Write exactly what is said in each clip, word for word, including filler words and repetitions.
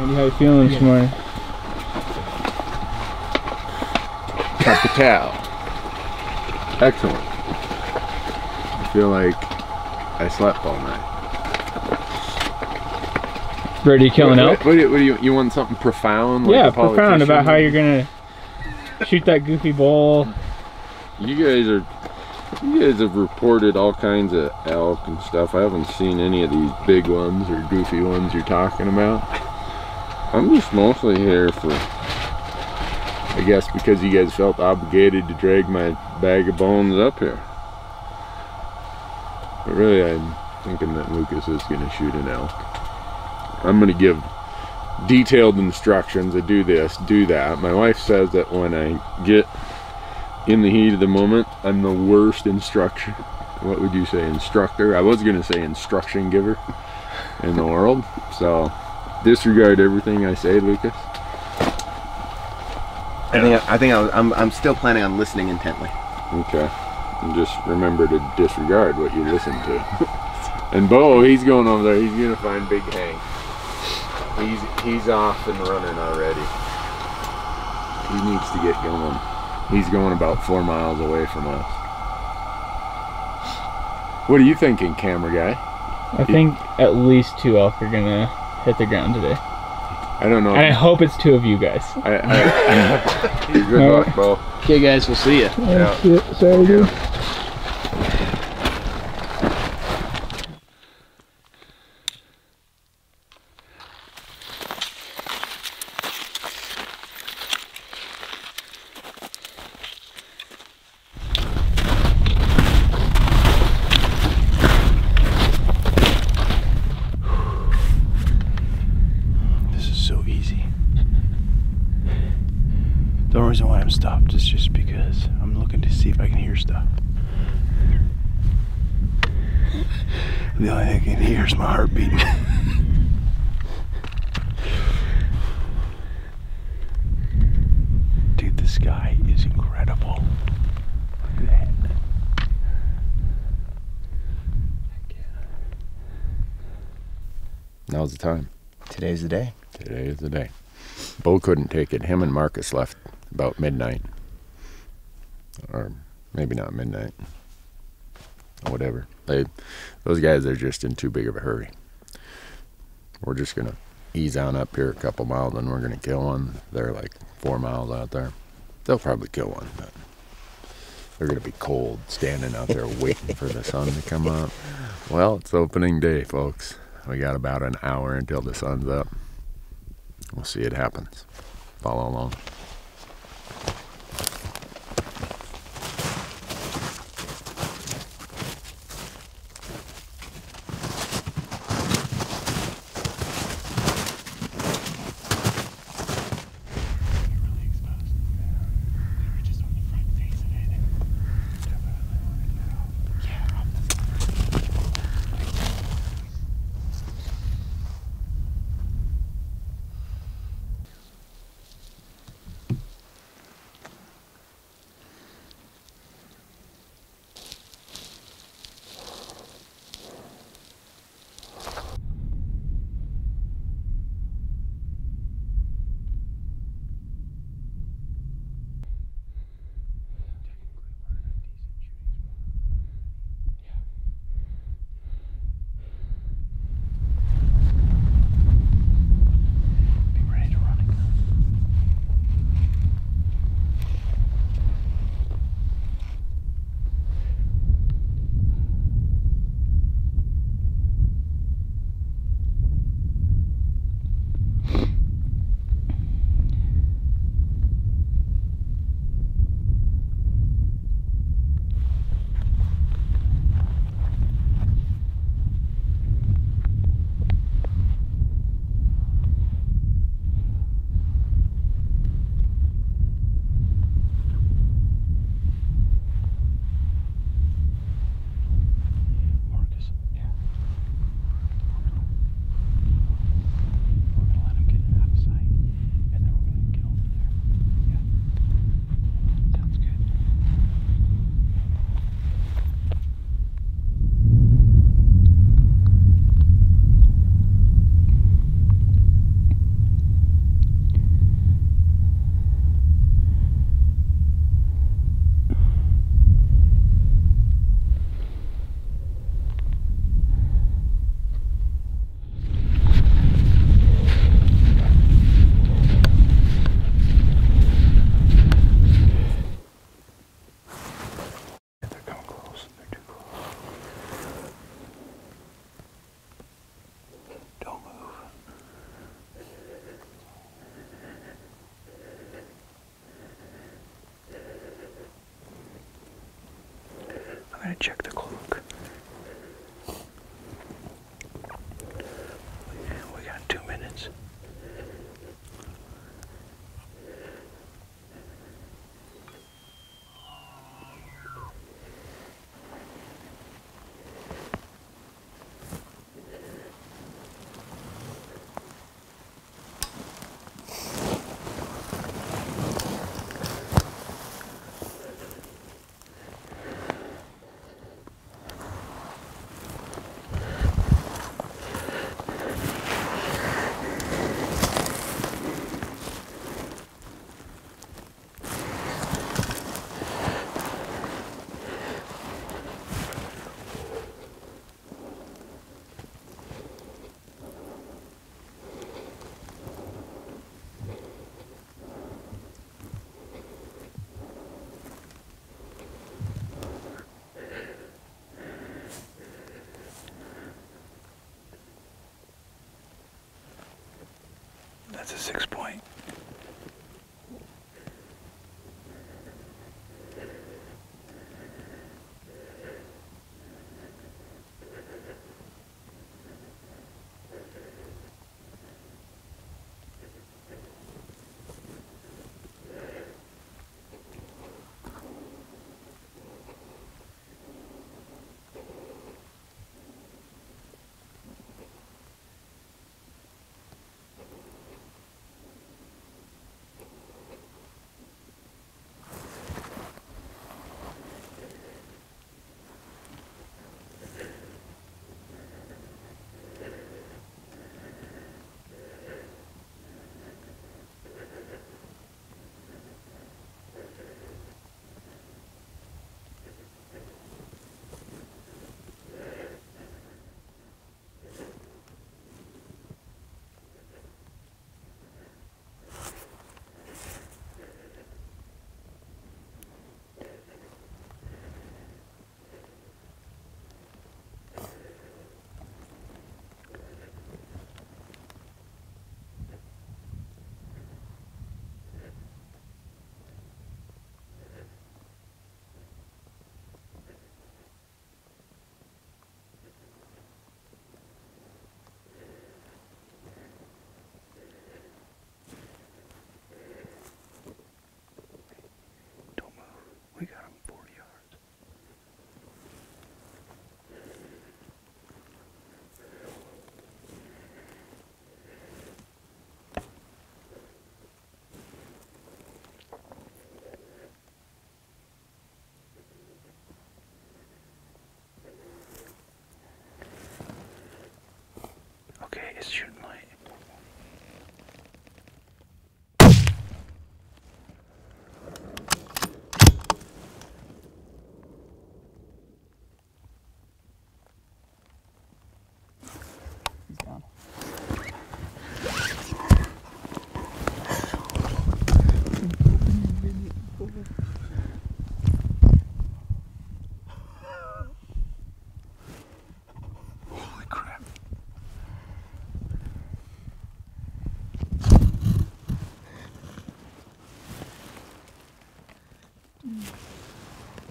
Randy, how you feeling this yeah. morning? Capital. Excellent. I feel like I slept all night. Ready to kill an elk? What do you, what do you, you want something profound? Like yeah, profound about how you're gonna shoot that goofy bull. You guys are. You guys have reported all kinds of elk and stuff. I haven't seen any of these big ones or goofy ones you're talking about. I'm just mostly here for, I guess, because you guys felt obligated to drag my bag of bones up here. But really, I'm thinking that Lucas is going to shoot an elk. I'm going to give detailed instructions. I do this, do that. My wife says that when I get in the heat of the moment, I'm the worst instruction. What would you say, instructor? I was gonna say instruction giver in the world. So disregard everything I say, Lucas. I think I, I think I was, I'm I'm still planning on listening intently. Okay, and just remember to disregard what you listen to. And Beau, he's going over there. He's gonna find Big Hank. He's he's off and running already. He needs to get going. He's going about four miles away from us. What are you thinking, camera guy? I you, think at least two elk are gonna hit the ground today. I don't know. And I hope it's two of you guys. I, I, I, good luck, right. Bo. Okay, guys, we'll see you. Yeah. Shit. Sorry, dude. Stopped is just because I'm looking to see if I can hear stuff. The only thing I can hear is my heart beating. Dude, the sky is incredible. Look at that. Now's the time. Today's the day. Today is the day. Beau couldn't take it. Him and Marcus left about midnight, or maybe not midnight, whatever. They, those guys are just in too big of a hurry. We're just gonna ease on up here a couple miles and we're gonna kill one. They're like four miles out there. They'll probably kill one, but they're gonna be cold standing out there waiting for the sun to come up. Well, it's opening day, folks. We got about an hour until the sun's up. We'll see it happens. Follow along. check the clock. We got two minutes. That's a six point. Okay, it's shooting light. He's gone.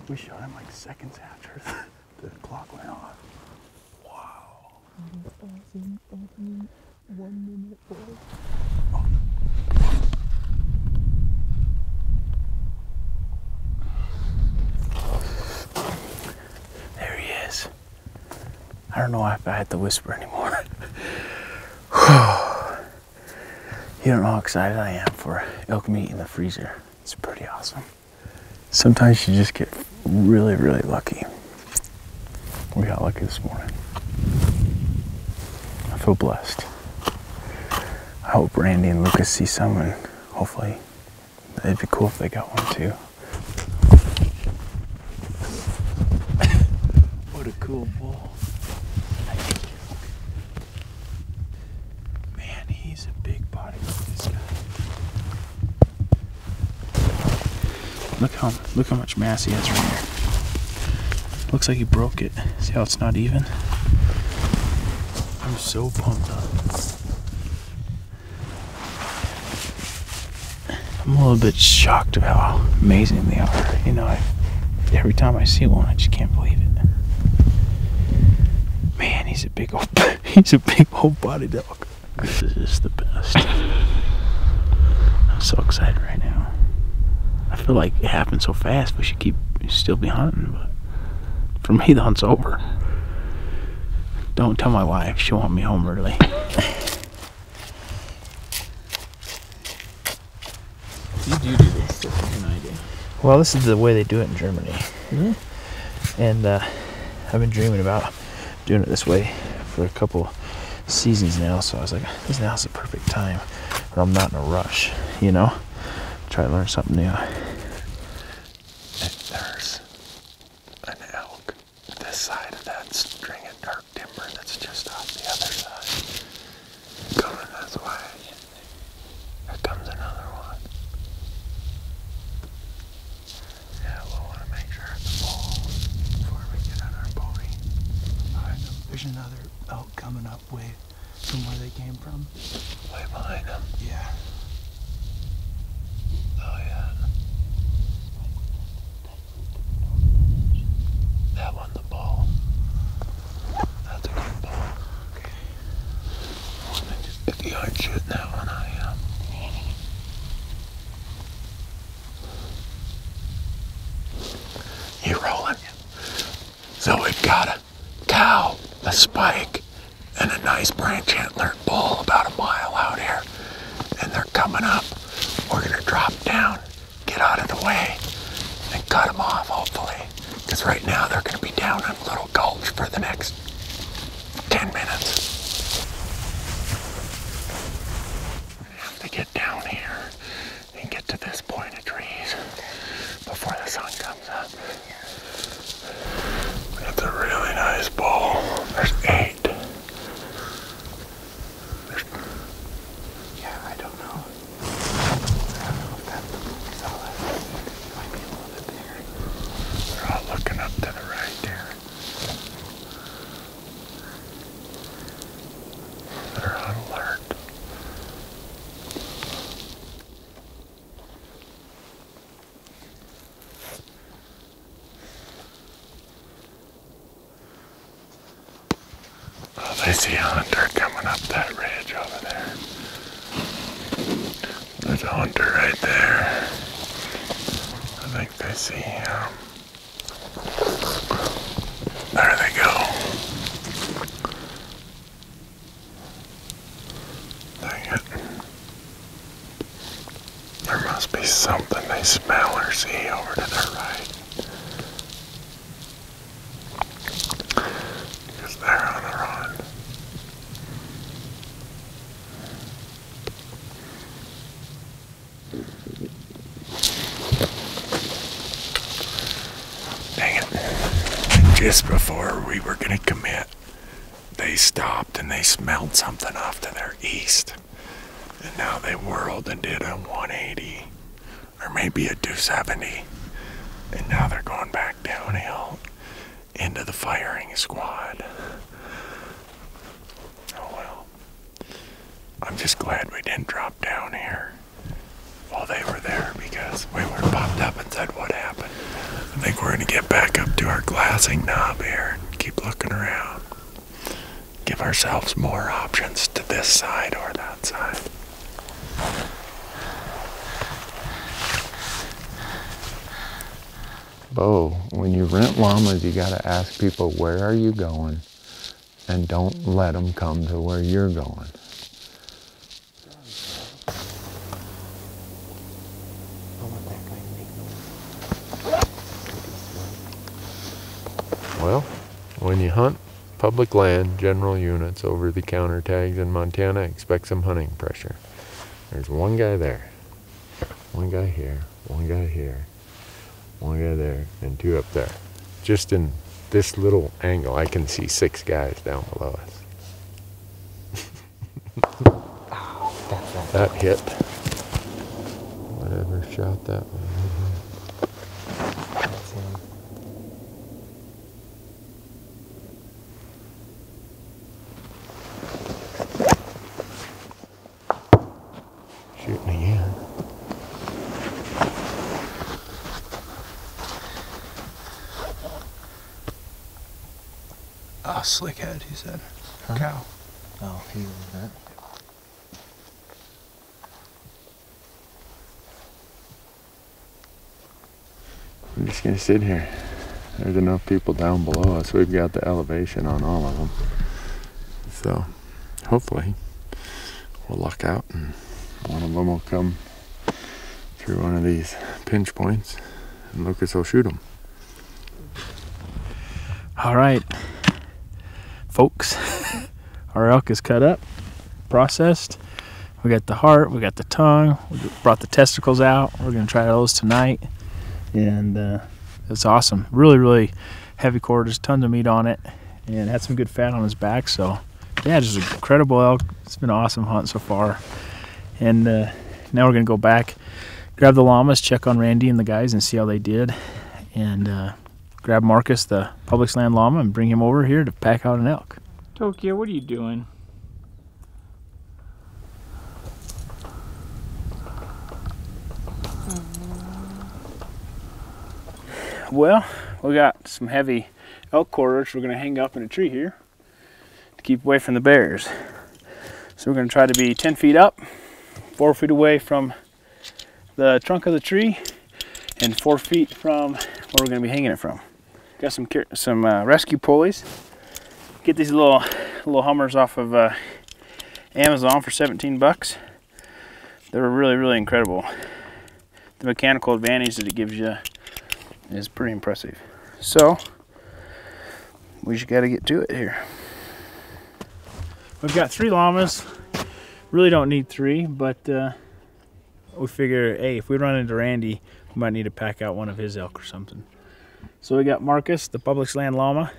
We shot him like seconds after the, the clock went off. Wow. That was awesome. Opening one minute forward. Oh. There he is. I don't know if I had to whisper anymore. You don't know how excited I am for elk meat in the freezer. It's pretty awesome. Sometimes you just get really, really lucky. We got lucky this morning. I feel blessed. I hope Randy and Lucas see some, and hopefully it'd be cool if they got one too. What a cool bull. Man, he's a big body, this guy. Look how, look how much mass he has right here. Looks like he broke it. See how it's not even? I'm so pumped up. I'm a little bit shocked of how amazing they are. You know, I, every time I see one, I just can't believe it. Man, he's a big old he's a big old body dog. This is just the best. I'm so excited right now. I feel like it happened so fast. We should keep still be hunting, but for me the hunt's over. Don't tell my wife, she'll want me home early. You do do this different than I do. Well, this is the way they do it in Germany. Mm-hmm. And uh, I've been dreaming about doing it this way for a couple seasons now, so I was like, this now's the perfect time, but I'm not in a rush, you know? Try to learn something new. And there's an elk this side of that string of dark timber that's just off the other side. Coming this way. There comes another one. Yeah, we'll want to make sure it's full before we get on our pony. Alright, there's another elk coming up way from where they came from. Way behind them? Yeah. Oh yeah. That one, the ball. That's a good ball. Okay. Well, I just, if you aren't shooting that one, I am. You're rolling. So we've got a cow, a spike, and a nice branch antler bull about a mile out here. And they're coming up. We're gonna drop down, get out of the way, and cut them off, hopefully. Because right now they're gonna be down in a little gulch for the next ten minutes. We're gonna have to get down here and get to this point of trees before the sun comes up. It's a really nice ball. There's eight. I see a hunter coming up that ridge over there. There's a hunter right there. I think they see him. There they go. Dang it. There must be something they smell or see over to their right. Because they're on the run. Just before we were gonna commit, they stopped and they smelled something off to their east. And now they whirled and did a one eighty, or maybe a two seventy. And now they're going back downhill into the firing squad. Oh well. I'm just glad we didn't drop down here while they were there, because we were popped up and said, what happened? I think we're gonna get back up to our glassing knob here and keep looking around. Give ourselves more options to this side or that side. Beau, when you rent llamas, you gotta ask people, where are you going? And don't let them come to where you're going. Well, when you hunt public land, general units over the counter tags in Montana, expect some hunting pressure. There's one guy there, one guy here, one guy here, one guy there, and two up there. Just in this little angle, I can see six guys down below us. That hit. Whatever shot that one. That's him. Oh, slick head, he said. Huh? Cow. Oh, he was that. I'm just gonna sit here. There's enough people down below us. We've got the elevation on all of them. So hopefully we'll luck out and one of them will come through one of these pinch points and Lucas will shoot them. All right, folks, our elk is cut up, processed. We got the heart, we got the tongue, we brought the testicles out. We're gonna try those tonight. And uh, it's awesome. Really, really heavy quarters, tons of meat on it, and had some good fat on his back. So yeah, just an incredible elk. It's been an awesome hunt so far. And uh, now we're gonna go back, grab the llamas, check on Randy and the guys and see how they did, and uh, grab Marcus, the public land llama, and bring him over here to pack out an elk. Tokyo, what are you doing? Well, we got some heavy elk quarters we're going to hang up in a tree here to keep away from the bears. So we're going to try to be ten feet up, four feet away from the trunk of the tree, and four feet from where we're going to be hanging it from. Got some some uh, rescue pulleys. Get these little little Hummers off of uh, Amazon for seventeen bucks. They're really, really incredible. The mechanical advantage that it gives you is pretty impressive. So we just got to get to it here. We've got three llamas. Really don't need three, but uh, we figure, hey, if we run into Randy, we might need to pack out one of his elk or something. So we got Marcus, the public land llama.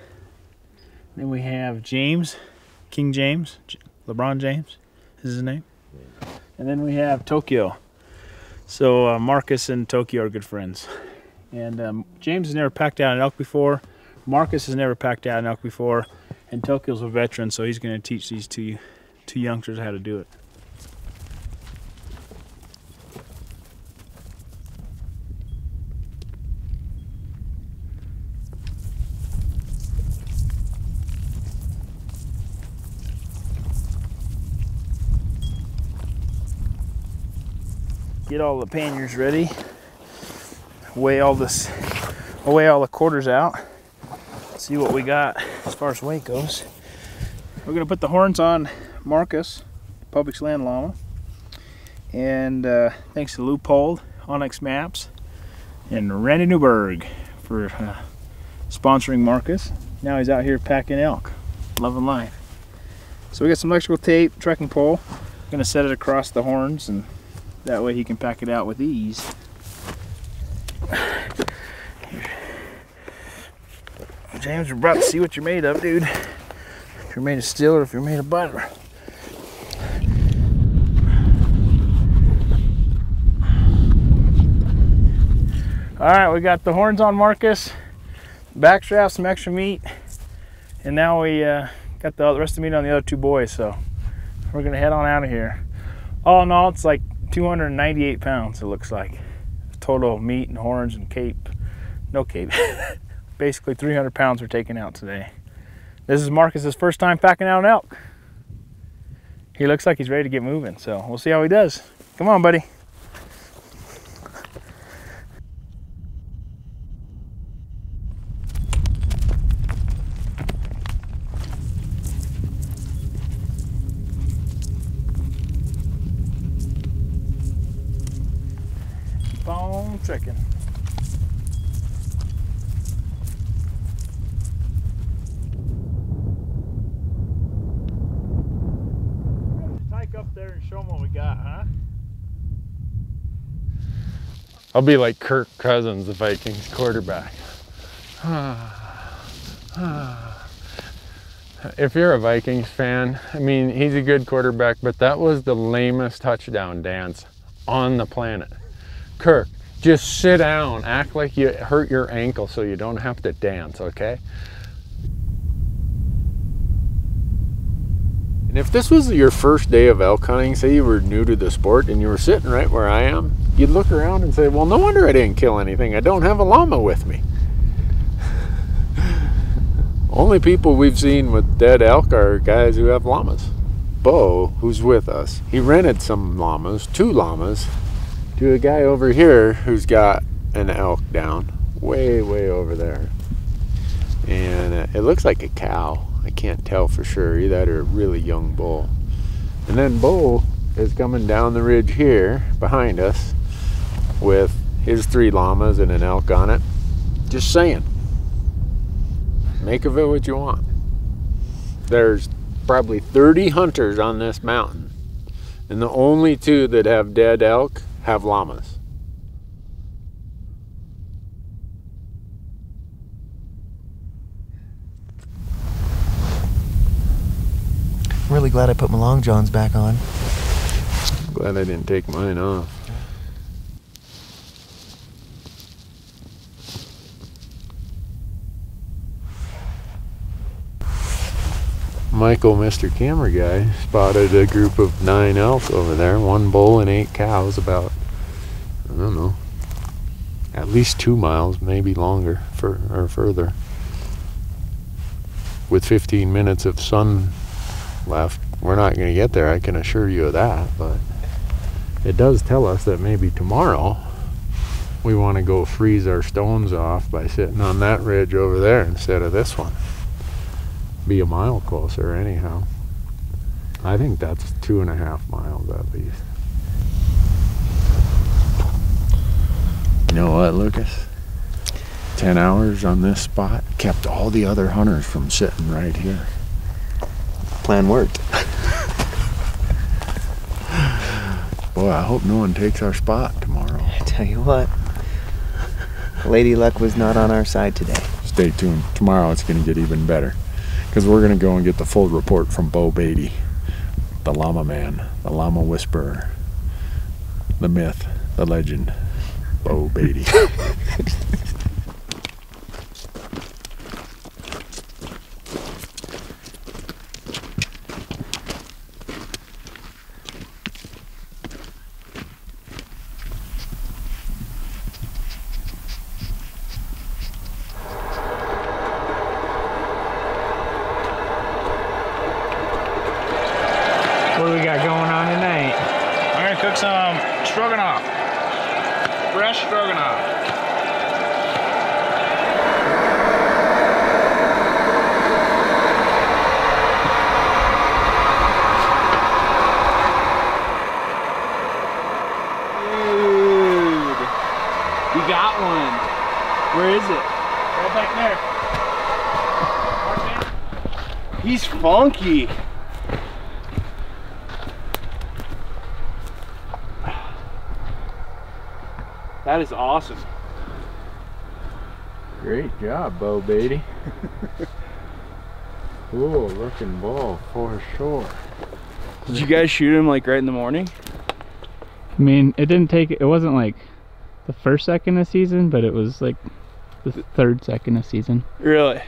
Then we have James, King James, LeBron James is his name. And then we have Tokyo. So uh, Marcus and Tokyo are good friends. And um, James has never packed out an elk before. Marcus has never packed out an elk before. And Tokyo's a veteran, so he's going to teach these two, two youngsters how to do it. Get all the panniers ready. Weigh all this, weigh all the quarters out. See what we got as far as weight goes. We're gonna put the horns on Marcus, public land llama, and uh, thanks to Leupold, Onyx Maps, and Randy Newberg for uh, sponsoring Marcus. Now he's out here packing elk, loving life. So we got some electrical tape, trekking pole. We're gonna set it across the horns, and that way he can pack it out with ease. James, we're about to see what you're made of, dude. If you're made of steel or if you're made of butter. All right, we got the horns on Marcus, back strap, some extra meat, and now we uh, got the rest of the meat on the other two boys, so we're gonna head on out of here. All in all, it's like two hundred ninety-eight pounds, it looks like. Total of meat and horns and cape, no cape. Basically three hundred pounds were taken out today. This is Marcus's first time packing out an elk. He looks like he's ready to get moving, so we'll see how he does. Come on, buddy. Bone chicken. Show them what we got, huh? I'll be like Kirk Cousins, the Vikings quarterback. If you're a Vikings fan, I mean, he's a good quarterback, but that was the lamest touchdown dance on the planet. Kirk, just sit down, act like you hurt your ankle so you don't have to dance, okay? And if this was your first day of elk hunting, say you were new to the sport and you were sitting right where I am, you'd look around and say, well, no wonder I didn't kill anything. I don't have a llama with me. Only people we've seen with dead elk are guys who have llamas. Beau, who's with us, he rented some llamas, two llamas, to a guy over here who's got an elk down way, way over there. And it looks like a cow. I can't tell for sure. Either that or a really young bull. And then Beau is coming down the ridge here behind us with his three llamas and an elk on it. Just saying. Make of it what you want. There's probably thirty hunters on this mountain, and the only two that have dead elk have llamas. I'm really glad I put my long johns back on. I'm glad I didn't take mine off. Michael, Mister Camera Guy, spotted a group of nine elk over there, one bull and eight cows, about, I don't know, at least two miles, maybe longer for, or further. With fifteen minutes of sun left, we're not going to get there, I can assure you of that, but it does tell us that maybe tomorrow we want to go freeze our stones off by sitting on that ridge over there instead of this one. Be a mile closer anyhow. I think that's two and a half miles at least. You know what, Lucas? Ten hours on this spot kept all the other hunters from sitting right here. Plan worked. Boy, I hope no one takes our spot tomorrow. I tell you what, Lady Luck was not on our side today. Stay tuned. Tomorrow it's going to get even better, because we're going to go and get the full report from Beau Baty, the llama man, the llama whisperer, the myth, the legend, Beau Baty. He's funky. That is awesome. Great job, Beau Baty. Cool looking bull for sure. Did you guys shoot him like right in the morning? I mean, it didn't take, it wasn't like the first second of season, but it was like the third second of season. Really?